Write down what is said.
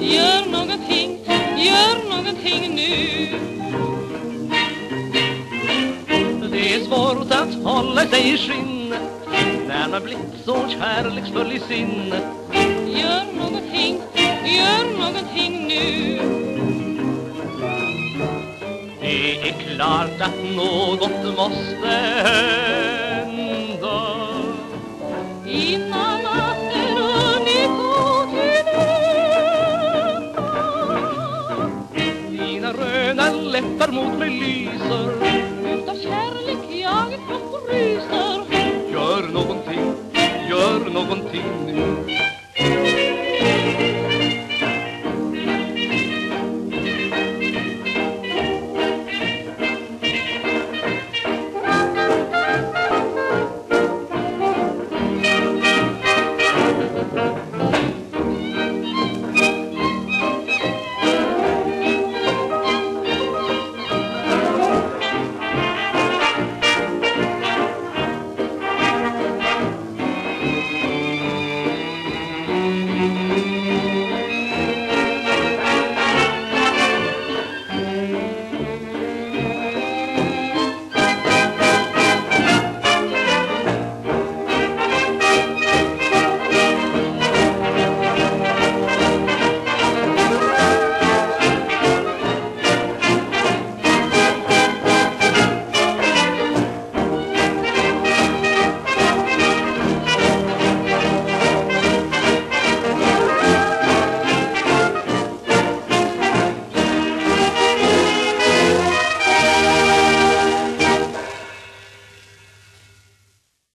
gör någonting nu. Det är svårt att hålla sig i skinn när man blivit så kärleksfull i sin. Gör någonting nu. Det är klart att något måste hända. Innan natten hunnit gå till ända. Dina röda läppar mot mig lyser.